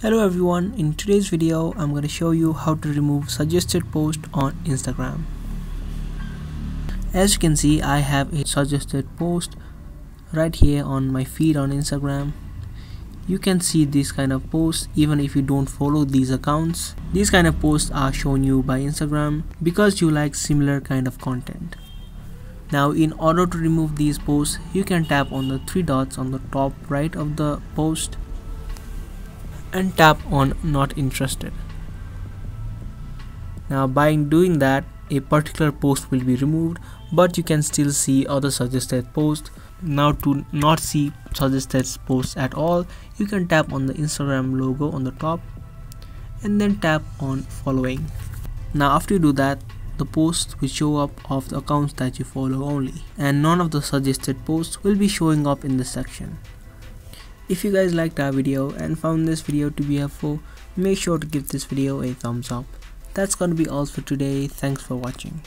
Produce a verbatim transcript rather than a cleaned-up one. Hello everyone, in today's video I'm going to show you how to remove suggested post on Instagram. As you can see, I have a suggested post right here on my feed on Instagram. You can see this kind of posts even if you don't follow these accounts. These kind of posts are shown you by Instagram because you like similar kind of content. Now, in order to remove these posts, you can tap on the three dots on the top right of the post and tap on not interested. Now, by doing that, a particular post will be removed, but you can still see other suggested posts. Now, to not see suggested posts at all, you can tap on the Instagram logo on the top and then tap on following. Now, after you do that, the posts will show up of the accounts that you follow only, and none of the suggested posts will be showing up in this section. If you guys liked our video and found this video to be helpful, make sure to give this video a thumbs up. That's gonna be all for today. Thanks for watching.